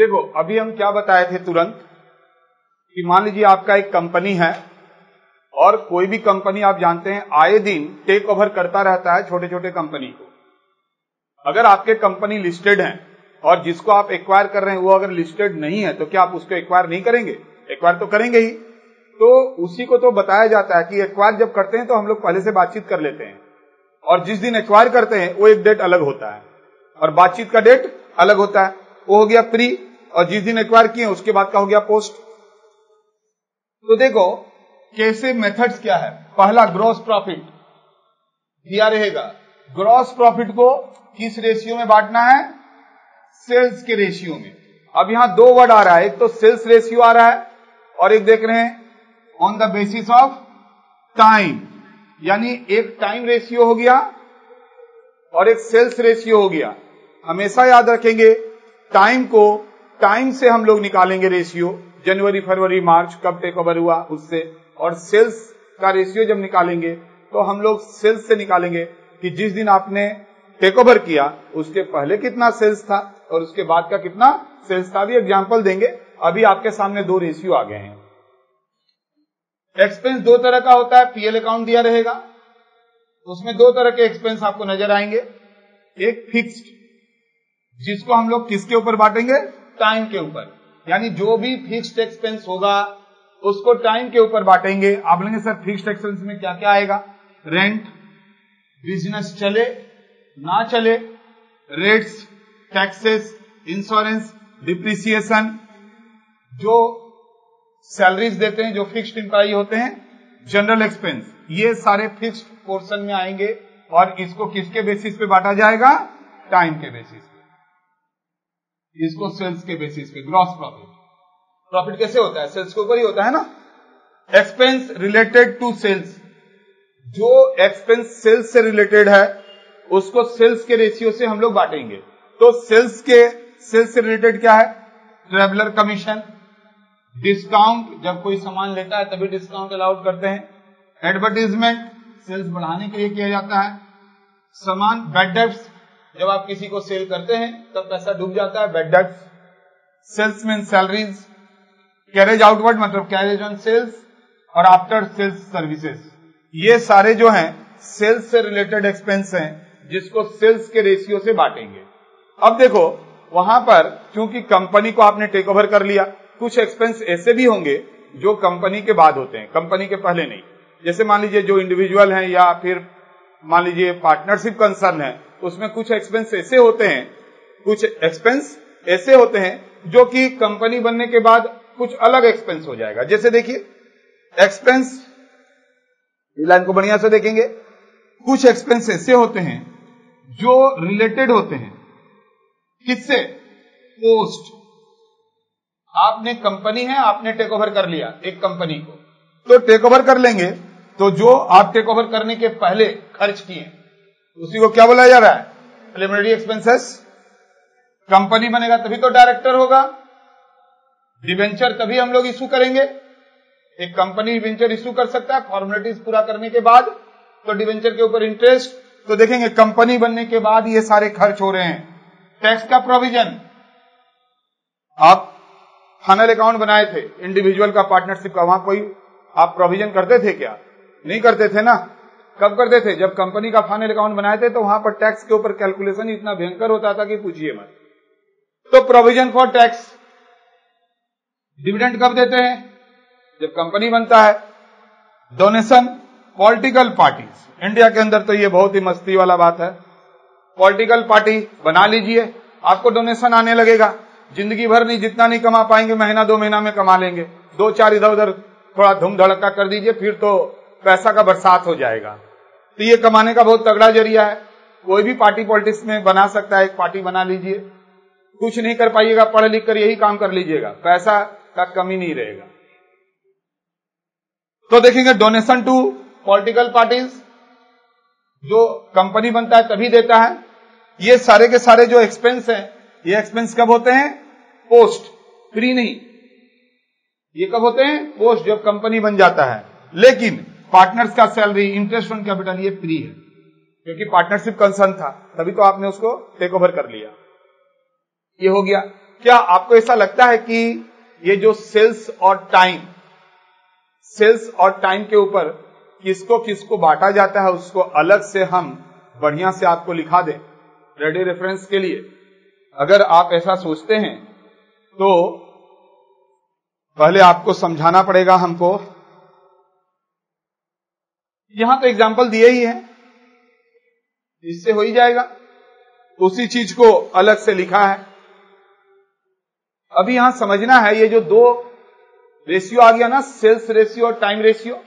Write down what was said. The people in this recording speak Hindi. देखो अभी हम क्या बताए थे तुरंत कि मान लीजिए आपका एक कंपनी है और कोई भी कंपनी आप जानते हैं आए दिन टेक ओवर करता रहता है छोटे छोटे कंपनी को। अगर आपके कंपनी लिस्टेड है और जिसको आप एक्वायर कर रहे हैं वो अगर लिस्टेड नहीं है तो क्या आप उसको एक्वायर नहीं करेंगे? एक्वायर तो करेंगे ही। तो उसी को तो बताया जाता है कि एक्वायर जब करते हैं तो हम लोग पहले से बातचीत कर लेते हैं और जिस दिन एक्वायर करते हैं वो एक डेट अलग होता है और बातचीत का डेट अलग होता है। वो हो गया प्री, और जिस दिन एक्वायर किए उसके बाद का हो गया पोस्ट। तो देखो कैसे मेथड्स क्या है। पहला ग्रॉस प्रॉफिट दिया रहेगा, ग्रॉस प्रॉफिट को किस रेशियो में बांटना है? सेल्स के रेशियो में। अब यहां दो वर्ड आ रहा है, एक तो सेल्स रेशियो आ रहा है और एक देख रहे हैं on the basis of time, यानी एक टाइम रेशियो हो गया और एक सेल्स रेशियो हो गया। हमेशा याद रखेंगे टाइम को टाइम से हम लोग निकालेंगे रेशियो, जनवरी फरवरी मार्च कब टेक ओवर हुआ उससे, और सेल्स का रेशियो जब निकालेंगे तो हम लोग सेल्स से निकालेंगे कि जिस दिन आपने टेक ओवर किया उसके पहले कितना सेल्स था और उसके बाद का कितना सेल्स था। भी एग्जांपल देंगे, अभी आपके सामने दो रेशियो आ गए हैं। एक्सपेंस दो तरह का होता है, पीएल अकाउंट दिया रहेगा, उसमें दो तरह के एक्सपेंस आपको नजर आएंगे। एक फिक्स्ड, जिसको हम लोग किसके ऊपर बांटेंगे? टाइम के ऊपर, यानी जो भी फिक्स्ड एक्सपेंस होगा उसको टाइम के ऊपर बांटेंगे। आप बोलेंगे सर फिक्स्ड एक्सपेंस में क्या क्या आएगा? रेंट, बिजनेस चले ना चले, रेट्स, टैक्सेस, इंश्योरेंस, डिप्रिसिएशन, जो सैलरीज देते हैं जो फिक्स्ड एम्प्लॉई होते हैं, जनरल एक्सपेंस, ये सारे फिक्स्ड पोर्शन में आएंगे। और इसको किसके बेसिस पे बांटा जाएगा? टाइम के बेसिस पे, इसको सेल्स के बेसिस पे। ग्रॉस प्रॉफिट, प्रॉफिट कैसे होता है? सेल्स के ऊपर ही होता है ना। एक्सपेंस रिलेटेड टू सेल्स, जो एक्सपेंस सेल्स से रिलेटेड है उसको सेल्स के रेशियो से हम लोग बांटेंगे। तो सेल्स से रिलेटेड क्या है? ट्रेवलर कमीशन, डिस्काउंट, जब कोई सामान लेता है तभी डिस्काउंट अलाउड करते हैं, एडवर्टीजमेंट, सेल्स बढ़ाने के लिए किया जाता है, सामान बैड डेट्स, जब आप किसी को सेल करते हैं तब पैसा डूब जाता है, bad debts, salesman salaries, carriage outward मतलब कैरेज ऑन सेल्स, और आफ्टर सेल्स सर्विसेज। ये सारे जो हैं सेल्स से रिलेटेड एक्सपेंस हैं जिसको सेल्स के रेशियो से बांटेंगे। अब देखो वहां पर क्योंकि कंपनी को आपने टेक ओवर कर लिया, कुछ एक्सपेंस ऐसे भी होंगे जो कंपनी के बाद होते हैं, कंपनी के पहले नहीं। जैसे मान लीजिए जो इंडिविजुअल है या फिर मान लीजिए पार्टनरशिप कंसर्न है, उसमें कुछ एक्सपेंस ऐसे होते हैं, कुछ एक्सपेंस ऐसे होते हैं जो कि कंपनी बनने के बाद कुछ अलग एक्सपेंस हो जाएगा। जैसे देखिए एक्सपेंस, इस लाइन को बढ़िया से देखेंगे, कुछ एक्सपेंस ऐसे होते हैं जो रिलेटेड होते हैं किससे? पोस्ट। आपने कंपनी है, आपने टेक ओवर कर लिया एक कंपनी को, तो टेक ओवर कर लेंगे तो जो आप टेक ओवर करने के पहले खर्च किए उसी को क्या बोला जा रहा है? Preliminary expenses. कंपनी बनेगा तभी तो डायरेक्टर होगा, डिबेंचर तभी हम लोग इशू करेंगे, एक कंपनी डिबेंचर इशू कर सकता है फॉर्मेलिटीज पूरा करने के बाद, तो डिबेंचर के ऊपर इंटरेस्ट। तो देखेंगे कंपनी बनने के बाद ये सारे खर्च हो रहे हैं। टैक्स का प्रोविजन, आप फाइनल अकाउंट बनाए थे इंडिविजुअल का, पार्टनरशिप का, वहां कोई आप प्रोविजन करते थे क्या? नहीं करते थे ना। कब करते थे? जब कंपनी का फाइनल अकाउंट बनाए थे, तो वहां पर टैक्स के ऊपर कैलकुलेशन इतना भयंकर होता था कि पूछिए मत। तो प्रोविजन फॉर टैक्स। डिविडेंड कब देते हैं? जब कंपनी बनता है। डोनेशन, पॉलिटिकल पार्टीज, इंडिया के अंदर तो ये बहुत ही मस्ती वाला बात है, पॉलिटिकल पार्टी बना लीजिए आपको डोनेशन आने लगेगा, जिंदगी भर नहीं, जितना नहीं कमा पाएंगे महीना दो महीना में कमा लेंगे, दो चार इधर उधर थोड़ा धूम धड़का कर दीजिए, फिर तो पैसा का बरसात हो जाएगा। तो ये कमाने का बहुत तगड़ा जरिया है, कोई भी पार्टी पॉलिटिक्स में बना सकता है, एक पार्टी बना लीजिए, कुछ नहीं कर पाइएगा पढ़ लिख कर यही काम कर लीजिएगा, पैसा का कमी नहीं रहेगा। तो देखेंगे डोनेशन टू पॉलिटिकल पार्टीज, जो कंपनी बनता है तभी देता है। ये सारे के सारे जो एक्सपेंस है, ये एक्सपेंस कब होते हैं? पोस्ट, फ्री नहीं, ये कब होते हैं? पोस्ट, जब कंपनी बन जाता है। लेकिन पार्टनर्स का सैलरी, इंटरेस्ट ऑन कैपिटल, ये फ्री है क्योंकि पार्टनरशिप कंसर्न था तभी तो आपने उसको टेक ओवर कर लिया। ये हो गया। क्या आपको ऐसा लगता है कि ये जो सेल्स और टाइम के ऊपर किसको बांटा जाता है उसको अलग से हम बढ़िया से आपको लिखा दें रेडी रेफरेंस के लिए? अगर आप ऐसा सोचते हैं तो पहले आपको समझाना पड़ेगा हमको। यहां तो एग्जाम्पल दिए ही है, इससे हो ही जाएगा, उसी चीज को अलग से लिखा है। अभी यहां समझना है ये जो दो रेशियो आ गया ना, सेल्स रेशियो और टाइम रेशियो,